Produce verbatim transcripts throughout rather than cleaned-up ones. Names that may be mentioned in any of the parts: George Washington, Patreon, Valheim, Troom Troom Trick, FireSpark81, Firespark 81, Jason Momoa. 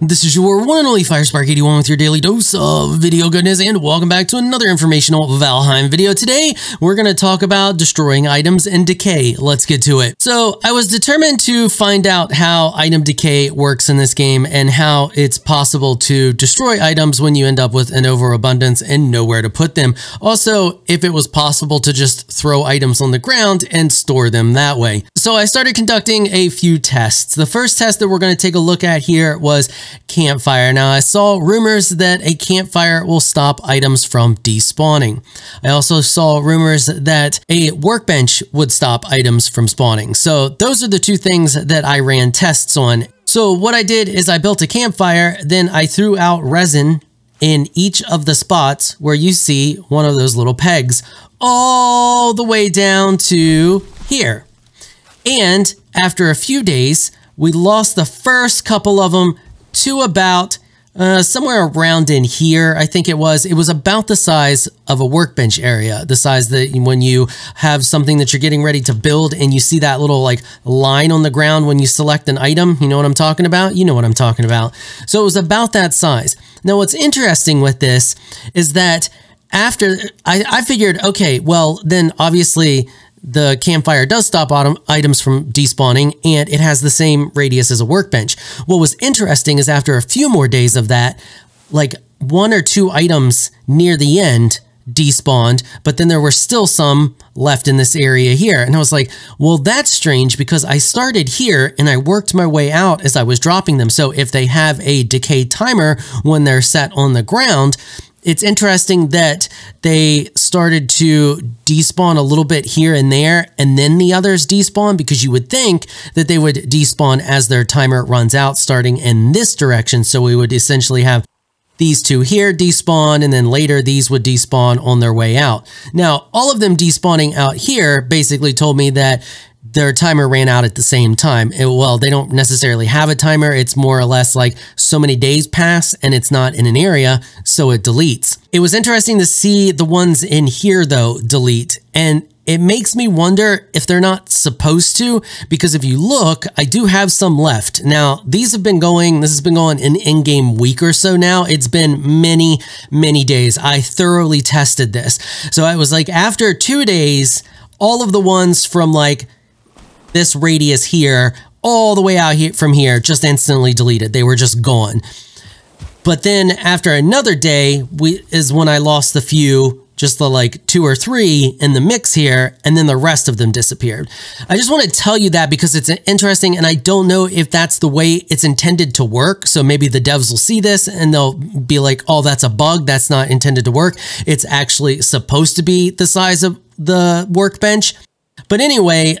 This is your one and only Firespark eighty-one with your daily dose of video goodness, and welcome back to another informational Valheim video. Today, we're going to talk about destroying items and decay. Let's get to it. So, I was determined to find out how item decay works in this game and how it's possible to destroy items when you end up with an overabundance and nowhere to put them. Also, if it was possible to just throw items on the ground and store them that way. So, I started conducting a few tests. The first test that we're going to take a look at here was campfire. Now, I saw rumors that a campfire will stop items from despawning. I also saw rumors that a workbench would stop items from spawning. So those are the two things that I ran tests on. So what I did is I built a campfire, then I threw out resin in each of the spots where you see one of those little pegs, all the way down to here. And after a few days, we lost the first couple of them to about uh, somewhere around in here, I think it was. It was about the size of a workbench area, the size that when you have something that you're getting ready to build and you see that little like line on the ground when you select an item, you know what I'm talking about? You know what I'm talking about. So it was about that size. Now, what's interesting with this is that after I, I figured, okay, well, then obviously the campfire does stop items from despawning, and it has the same radius as a workbench. What was interesting is after a few more days of that, like one or two items near the end despawned, but then there were still some left in this area here. And I was like, well, that's strange, because I started here and I worked my way out as I was dropping them. So if they have a decay timer when they're set on the ground, it's interesting that they started to despawn a little bit here and there, and then the others despawn, because you would think that they would despawn as their timer runs out, starting in this direction. So we would essentially have these two here despawn, and then later these would despawn on their way out. Now, all of them despawning out here basically told me that their timer ran out at the same time. It, well, they don't necessarily have a timer. It's more or less like so many days pass and it's not in an area, so it deletes. It was interesting to see the ones in here though delete, and it makes me wonder if they're not supposed to, because if you look, I do have some left. Now, these have been going, this has been going an in-game week or so now. It's been many, many days. I thoroughly tested this. So I was like, after two days, all of the ones from like this radius here, all the way out here from here, just instantly deleted. They were just gone. But then after another day we, is when I lost the few, just the like two or three in the mix here, and then the rest of them disappeared. I just want to tell you that because it's interesting, and I don't know if that's the way it's intended to work. So maybe the devs will see this and they'll be like, oh, that's a bug. That's not intended to work. It's actually supposed to be the size of the workbench. But anyway,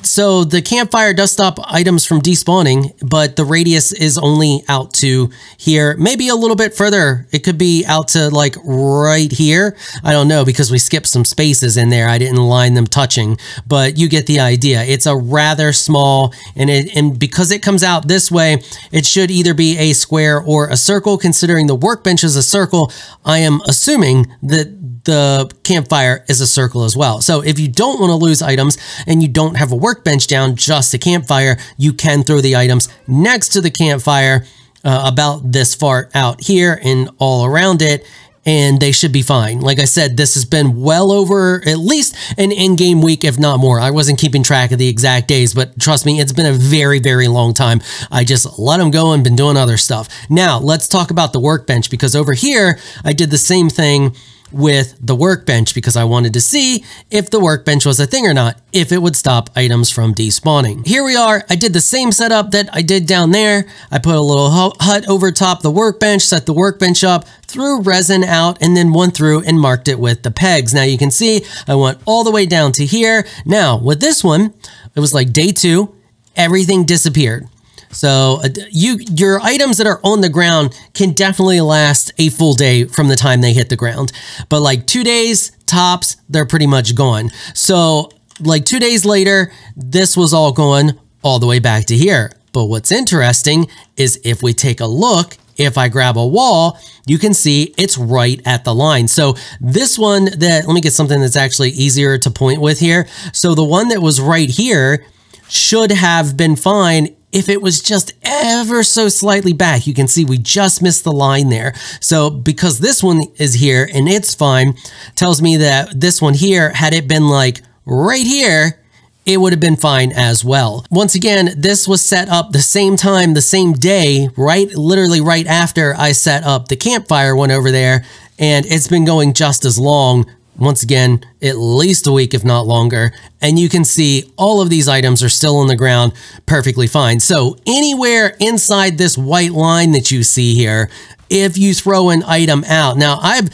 so the campfire does stop items from despawning, but the radius is only out to here, maybe a little bit further. It could be out to like right here. I don't know, because we skipped some spaces in there. I didn't line them touching, but you get the idea. It's a rather small, and it, and because it comes out this way, it should either be a square or a circle. Considering the workbench is a circle, I am assuming that the campfire is a circle as well. So if you don't want to lose items and you don't have a workbench down, just a campfire, you can throw the items next to the campfire uh, about this far out here and all around it, and they should be fine. Like I said, this has been well over at least an in-game week, if not more. I wasn't keeping track of the exact days, but trust me, it's been a very, very long time. I just let them go and been doing other stuff. Now, let's talk about the workbench, because over here, I did the same thing with the workbench, because I wanted to see if the workbench was a thing or not, if it would stop items from despawning. Here we are. I did the same setup that I did down there. I put a little hut over top the workbench, set the workbench up, threw resin out, and then went through and marked it with the pegs. Now you can see I went all the way down to here. Now with this one, it was like day two, everything disappeared. So you, your items that are on the ground can definitely last a full day from the time they hit the ground. But like two days tops, they're pretty much gone. So like two days later, this was all gone all the way back to here. But what's interesting is if we take a look, if I grab a wall, you can see it's right at the line. So this one that, let me get something that's actually easier to point with here. So the one that was right here should have been fine if it was just ever so slightly back, you can see we just missed the line there. So because this one is here and it's fine, tells me that this one here, had it been like right here, it would have been fine as well. Once again, this was set up the same time, the same day, right? Literally right after I set up the campfire one over there, and it's been going just as long. Once again, at least a week, if not longer. And you can see all of these items are still on the ground perfectly fine. So anywhere inside this white line that you see here, if you throw an item out, now I've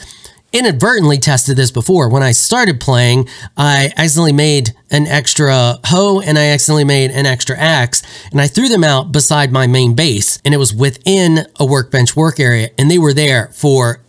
inadvertently tested this before. When I started playing, I accidentally made an extra hoe and I accidentally made an extra axe, and I threw them out beside my main base, and it was within a workbench work area, and they were there for,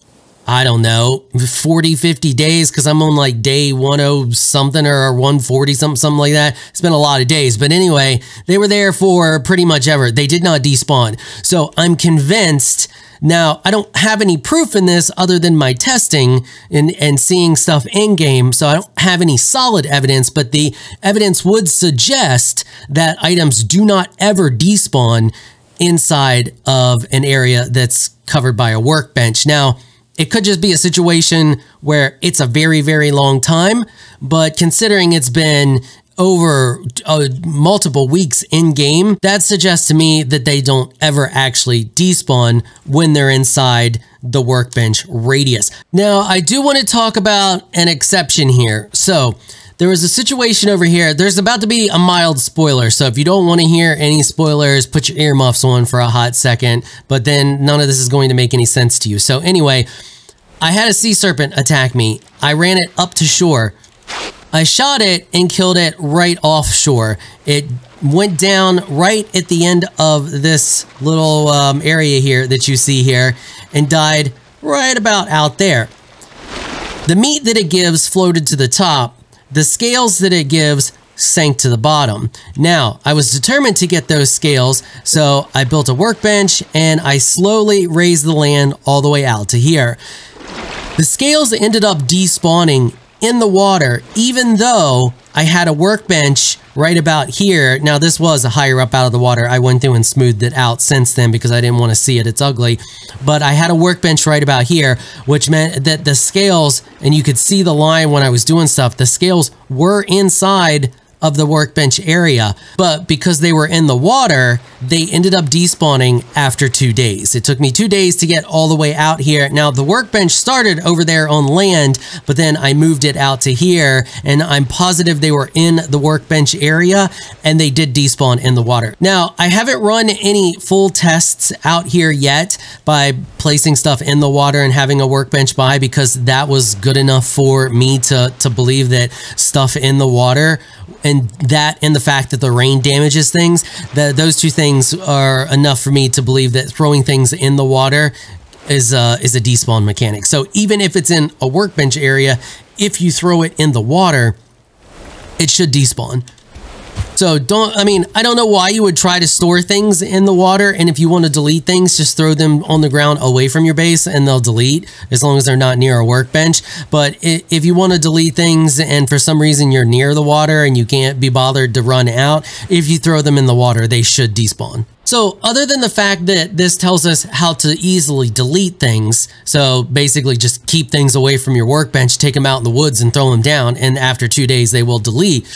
I don't know, forty, fifty days, because I'm on like day ten something or one forty something, something like that. It's been a lot of days. But anyway, they were there for pretty much ever. They did not despawn. So I'm convinced. Now, I don't have any proof in this other than my testing and, and seeing stuff in game, so I don't have any solid evidence, but the evidence would suggest that items do not ever despawn inside of an area that's covered by a workbench. Now, it could just be a situation where it's a very, very long time, but considering it's been over uh, multiple weeks in game, that suggests to me that they don't ever actually despawn when they're inside the workbench radius. Now, I do want to talk about an exception here. So there was a situation over here. There's about to be a mild spoiler. So if you don't want to hear any spoilers, put your earmuffs on for a hot second, but then none of this is going to make any sense to you. So anyway, I had a sea serpent attack me. I ran it up to shore. I shot it and killed it right offshore. It went down right at the end of this little um, area here that you see here and died right about out there. The meat that it gives floated to the top. The scales that it gives sank to the bottom. Now, I was determined to get those scales, so I built a workbench and I slowly raised the land all the way out to here. The scales ended up despawning in the water, even though I had a workbench right about here. Now, this was a higher up out of the water. I went through and smoothed it out since then because I didn't want to see it. It's ugly. But I had a workbench right about here, which meant that the scales, and you could see the line when I was doing stuff, the scales were inside of the workbench area, but because they were in the water, they ended up despawning after two days. It took me two days to get all the way out here. Now, the workbench started over there on land, but then I moved it out to here, and I'm positive they were in the workbench area, and they did despawn in the water. Now, I haven't run any full tests out here yet by placing stuff in the water and having a workbench by, because that was good enough for me to, to believe that stuff in the water, and that and the fact that the rain damages things, that those two things are enough for me to believe that throwing things in the water is a, is a despawn mechanic. So even if it's in a workbench area, if you throw it in the water, it should despawn. So don't, I mean, I don't know why you would try to store things in the water, and if you want to delete things, just throw them on the ground away from your base and they'll delete, as long as they're not near a workbench. But if you want to delete things and for some reason you're near the water and you can't be bothered to run out, if you throw them in the water, they should despawn. So other than the fact that this tells us how to easily delete things, so basically just keep things away from your workbench, take them out in the woods and throw them down, and after two days they will delete.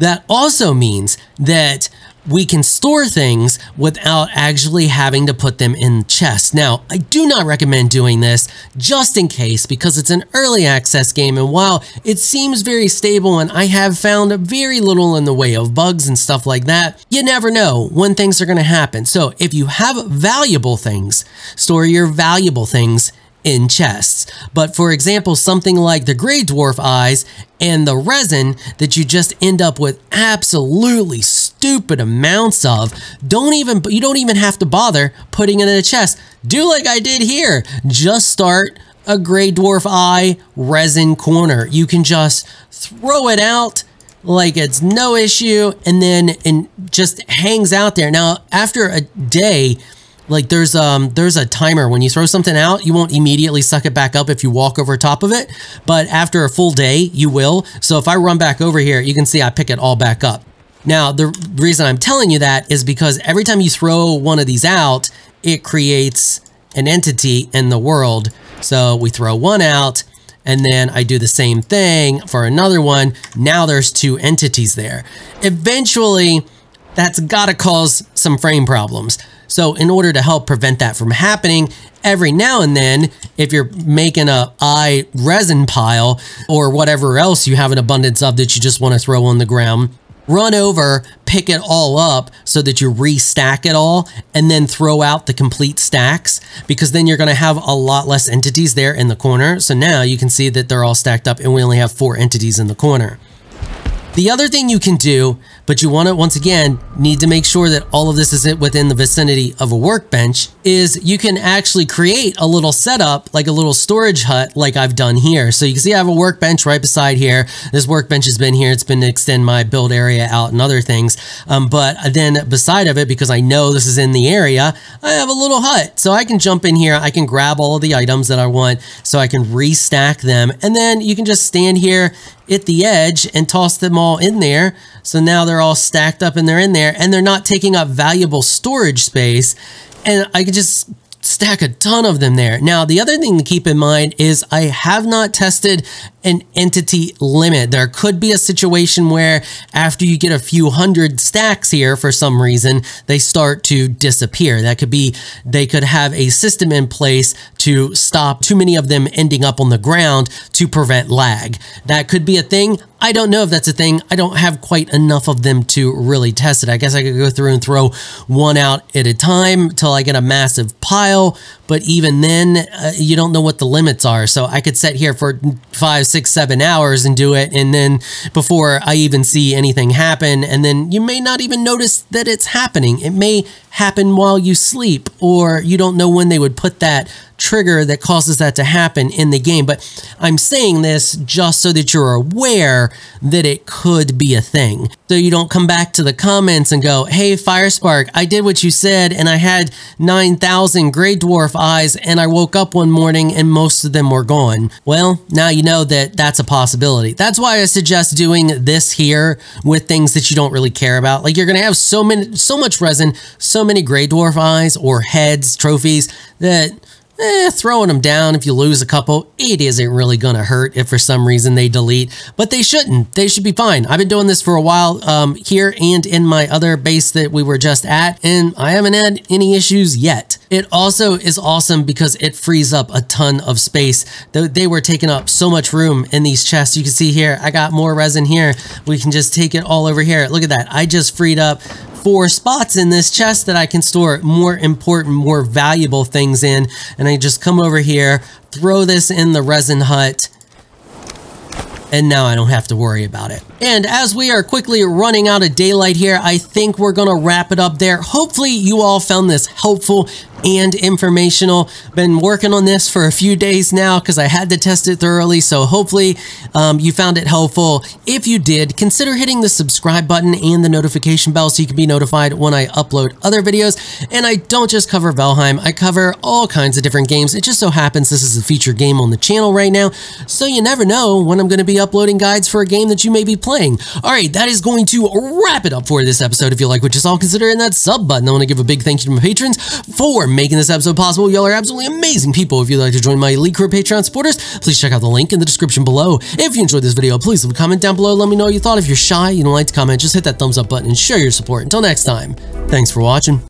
That also means that we can store things without actually having to put them in chests. Now, I do not recommend doing this, just in case, because it's an early access game, and while it seems very stable and I have found very little in the way of bugs and stuff like that, you never know when things are going to happen. So if you have valuable things, store your valuable things in chests. But for example, something like the gray dwarf eyes and the resin that you just end up with absolutely stupid amounts of, don't even, you don't even have to bother putting it in a chest. Do like I did here. Just start a gray dwarf eye resin corner. You can just throw it out like it's no issue, and then and just hangs out there. Now, after a day, like there's um there's a timer. When you throw something out, you won't immediately suck it back up if you walk over top of it, but after a full day, you will. So if I run back over here, you can see I pick it all back up. Now, the reason I'm telling you that is because every time you throw one of these out, it creates an entity in the world. So we throw one out, and then I do the same thing for another one. Now there's two entities there. Eventually, that's gotta cause some frame problems. So in order to help prevent that from happening, every now and then, if you're making a eye resin pile or whatever else you have an abundance of that you just wanna throw on the ground, run over, pick it all up so that you restack it all and then throw out the complete stacks, because then you're gonna have a lot less entities there in the corner. So now you can see that they're all stacked up and we only have four entities in the corner. The other thing you can do, but you wanna, once again, need to make sure that all of this is within the vicinity of a workbench, is you can actually create a little setup, like a little storage hut, like I've done here. So you can see I have a workbench right beside here. This workbench has been here. It's been to extend my build area out and other things. Um, but then beside of it, because I know this is in the area, I have a little hut. So I can jump in here. I can grab all of the items that I want so I can restack them. And then you can just stand here at the edge and toss them all in there. So now they're all stacked up and they're in there and they're not taking up valuable storage space. And I could just stack a ton of them there. Now, the other thing to keep in mind is I have not tested an entity limit. There could be a situation where after you get a few hundred stacks here, for some reason, they start to disappear. That could be, they could have a system in place to stop too many of them ending up on the ground to prevent lag. That could be a thing. I don't know if that's a thing. I don't have quite enough of them to really test it. I guess I could go through and throw one out at a time till I get a massive pile. But even then, uh, you don't know what the limits are. So I could sit here for five, six, seven hours and do it. And then before I even see anything happen, and then you may not even notice that it's happening. It may happen while you sleep, or you don't know when they would put that trigger that causes that to happen in the game. But I'm saying this just so that you're aware that it could be a thing, so you don't come back to the comments and go, hey, Firespark, I did what you said and I had nine thousand gray dwarf eyes and I woke up one morning and most of them were gone. Well, now you know that that's a possibility. That's why I suggest doing this here with things that you don't really care about. Like, you're gonna have so many, so much resin, so many gray dwarf eyes or heads, trophies, that Eh, throwing them down, if you lose a couple, it isn't really gonna hurt if for some reason they delete, but they shouldn't. They should be fine. I've been doing this for a while um, here and in my other base that we were just at, and I haven't had any issues yet. It also is awesome because it frees up a ton of space. They were taking up so much room in these chests. You can see here, I got more resin here. We can just take it all over here. Look at that. I just freed up four spots in this chest that I can store more important, more valuable things in. And I just come over here, throw this in the resin hut, and now I don't have to worry about it. And as we are quickly running out of daylight here, I think we're gonna wrap it up there. Hopefully you all found this helpful and informational. Been working on this for a few days now because I had to test it thoroughly, so hopefully um, you found it helpful. If you did, consider hitting the subscribe button and the notification bell so you can be notified when I upload other videos. And I don't just cover Valheim, I cover all kinds of different games. It just so happens this is a featured game on the channel right now, so you never know when I'm going to be uploading guides for a game that you may be playing. Alright, that is going to wrap it up for this episode. If you like what you saw, consider hitting that sub button. I want to give a big thank you to my patrons for making this episode possible. Y'all are absolutely amazing people. If you'd like to join my elite crew of Patreon supporters, please check out the link in the description below. If you enjoyed this video, please leave a comment down below. Let me know what you thought. If you're shy, you don't like to comment, just hit that thumbs up button and share your support. Until next time, thanks for watching.